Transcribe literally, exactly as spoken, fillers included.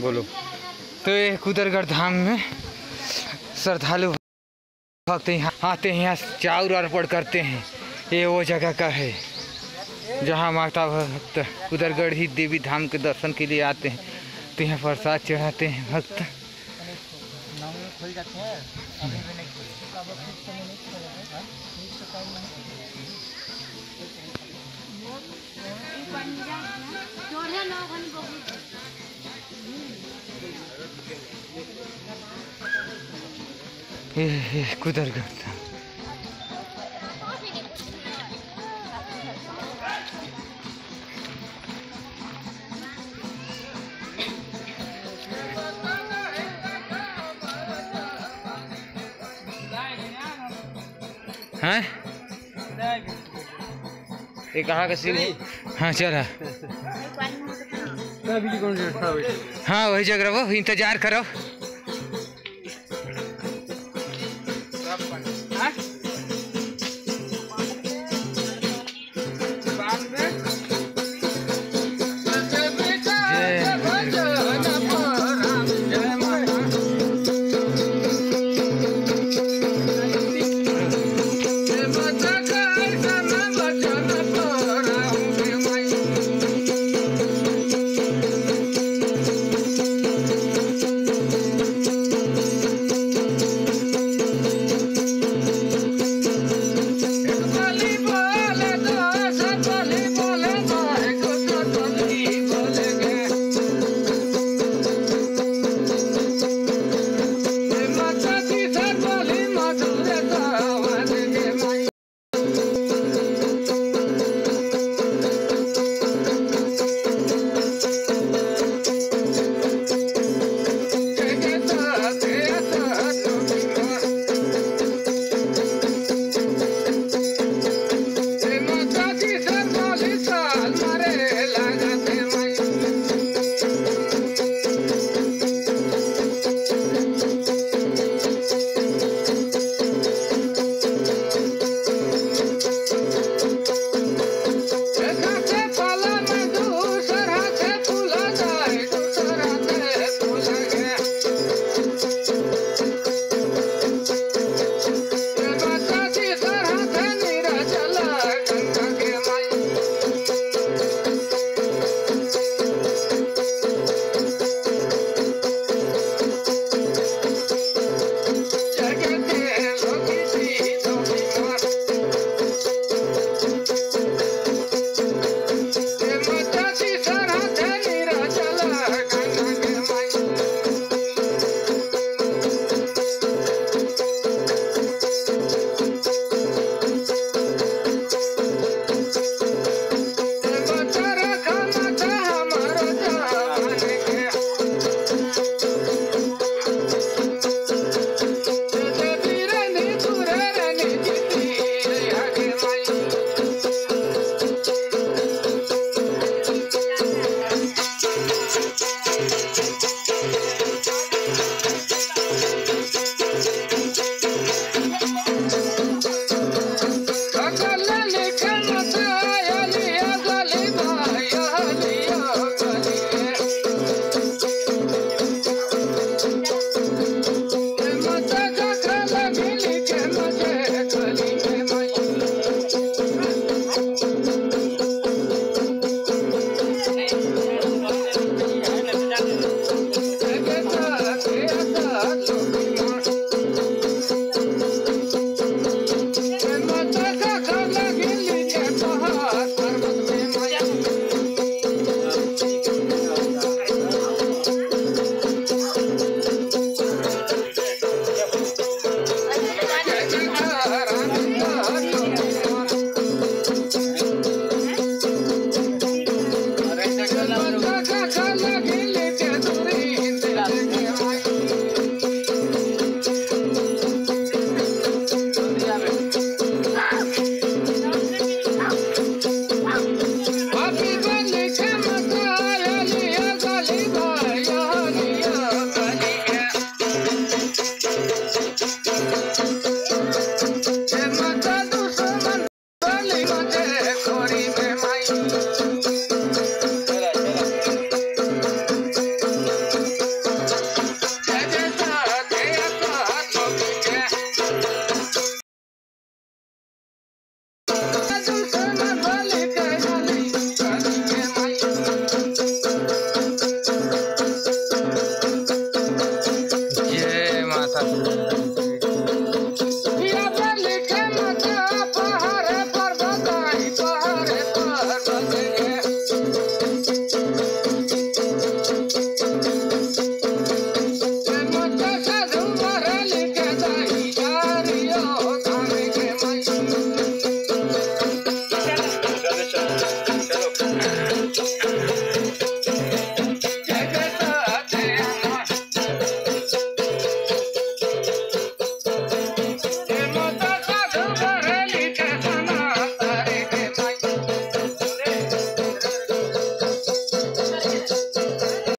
बोलो। तो ये कुदरगढ़ धाम में श्रद्धालु भक्त यहाँ आते हैं, यहाँ चाउर अर्पण करते हैं। ये वो जगह का है जहाँ माता भक्त कुदरगढ़ ही देवी धाम के दर्शन के लिए आते हैं। तो यहाँ प्रसाद चढ़ाते हैं भक्त। कुदरगढ़ हाँ ये कहाँ का सीन? हाँ चला हाँ वही जगह वो इंतजार करो।